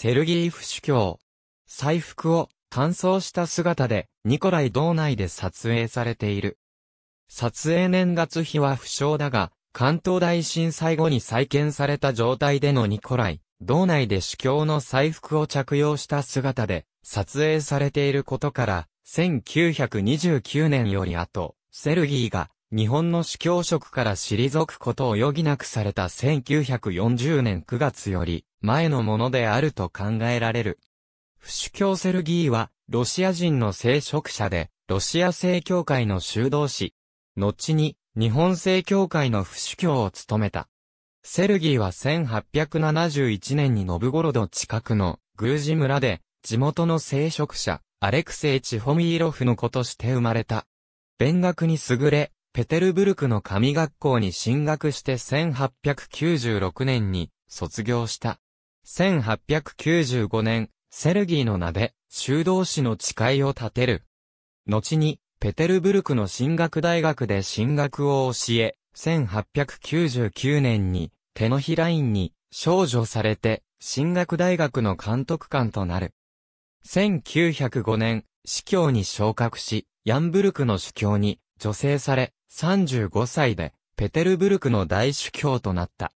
セルギーフ主教。祭服を乾燥した姿でニコライ道内で撮影されている。撮影年月日は不詳だが、関東大震災後に再建された状態でのニコライ道内で主教の祭服を着用した姿で撮影されていることから、1929年より後、セルギーが日本の主教職から退くことを余儀なくされた1940年9月より前のものであると考えられる。副主教セルギーはロシア人の聖職者でロシア正教会の修道士。後に日本正教会の副主教を務めた。セルギーは1871年にノブゴロド近くのグージ村で地元の聖職者アレクセイ・チホミーロフの子として生まれた。勉学に優れ、ペテルブルクの神学校に進学して1896年に卒業した。1895年、セルギーの名で修道士の誓いを立てる。後に、ペテルブルクの神学大学で神学を教え、1899年に手のひら院に招叙されて神学大学の監督官となる。1905年、司教に昇格し、ヤンブルクの主教に助成され、35歳で、ペテルブルクの大主教となった。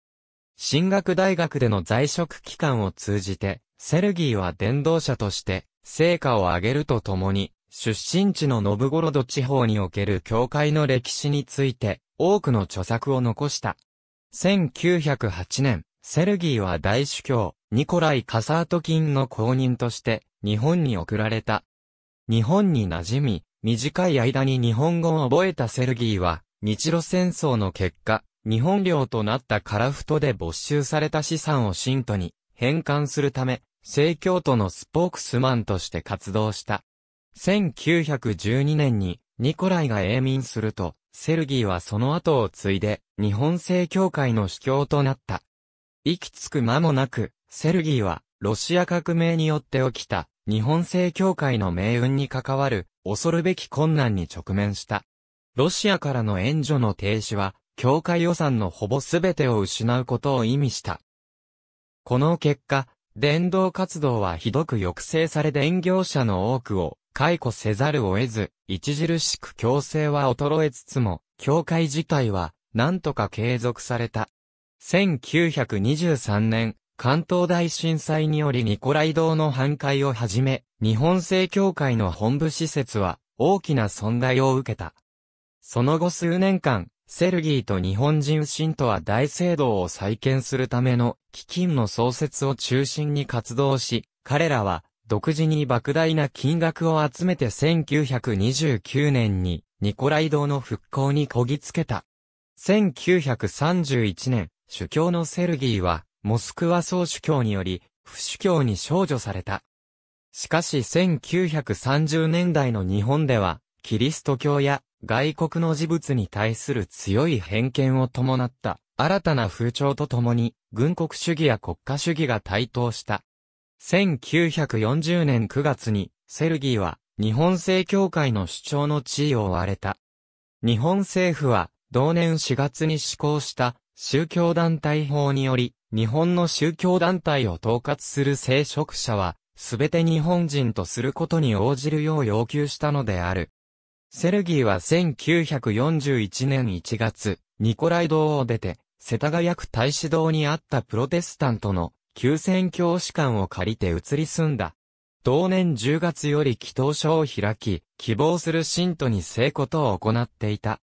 神学大学での在職期間を通じて、セルギーは伝道者として、成果を上げるとともに、出身地のノブゴロド地方における教会の歴史について、多くの著作を残した。1908年、セルギーは大主教、ニコライ・カサートキンの後任として、日本に送られた。日本に馴染み、短い間に日本語を覚えたセルギーは、日露戦争の結果、日本領となった樺太で没収された資産を信徒に返還するため、正教徒のスポークスマンとして活動した。1912年にニコライが永眠すると、セルギーはその後を継いで、日本正教会の主教となった。息つく間もなく、セルギーは、ロシア革命によって起きた、日本正教会の命運に関わる、恐るべき困難に直面した。ロシアからの援助の停止は、教会予算のほぼすべてを失うことを意味した。この結果、伝道活動はひどく抑制され伝教者の多くを解雇せざるを得ず、著しく強制は衰えつつも、教会自体は、なんとか継続された。1923年、関東大震災によりニコライ堂の半壊をはじめ、日本正教会の本部施設は大きな損害を受けた。その後数年間、セルギーと日本人信徒は大聖堂を再建するための基金の創設を中心に活動し、彼らは独自に莫大な金額を集めて1929年にニコライ堂の復興にこぎつけた。1931年、主教のセルギーは、モスクワ総主教により、副主教に招叙された。しかし1930年代の日本では、キリスト教や外国の事物に対する強い偏見を伴った、新たな風潮とともに、軍国主義や国家主義が台頭した。1940年9月に、セルギーは、日本正教会の主張の地位を追われた。日本政府は、同年4月に施行した、宗教団体法により、日本の宗教団体を統括する聖職者は、すべて日本人とすることに応じるよう要求したのである。セルギーは1941年1月、ニコライ堂を出て、世田谷区太子堂にあったプロテスタントの旧宣教師館を借りて移り住んだ。同年10月より祈祷所を開き、希望する信徒に聖ことを行っていた。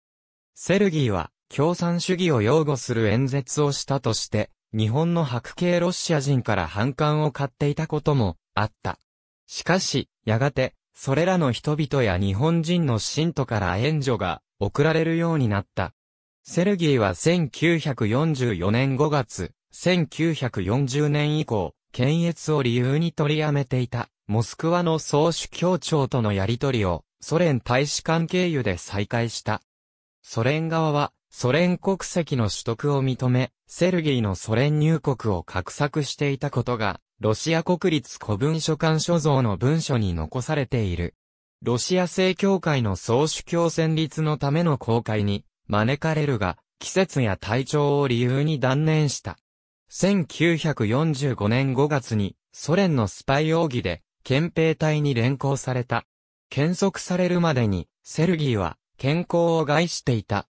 セルギーは、共産主義を擁護する演説をしたとして、日本の白系ロシア人から反感を買っていたこともあった。しかし、やがて、それらの人々や日本人の信徒から援助が送られるようになった。セルギーは1944年5月、1940年以降、検閲を理由に取りやめていた、モスクワの総主教庁とのやりとりを、ソ連大使館経由で再開した。ソ連側は、ソ連国籍の取得を認め、セルギーのソ連入国を画策していたことが、ロシア国立古文書館所蔵の文書に残されている。ロシア正教会の総主教選立のための公会に招かれるが、季節や体調を理由に断念した。1945年5月にソ連のスパイ容疑で憲兵隊に連行された。検束されるまでにセルギーは健康を害していた。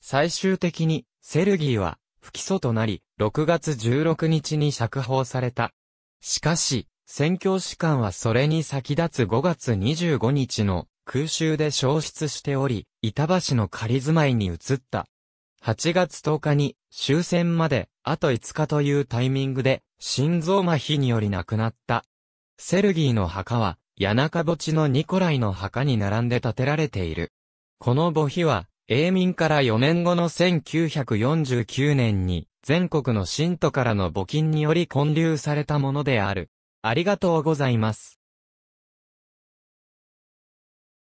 最終的にセルギーは不起訴となり6月16日に釈放された。しかし、宣教師官はそれに先立つ5月25日の空襲で焼失しており、板橋の仮住まいに移った。8月10日に終戦まであと5日というタイミングで心臓麻痺により亡くなった。セルギーの墓は谷中墓地のニコライの墓に並んで建てられている。この墓碑は永民から4年後の1949年に全国の信徒からの募金により建立されたものである。ありがとうございます。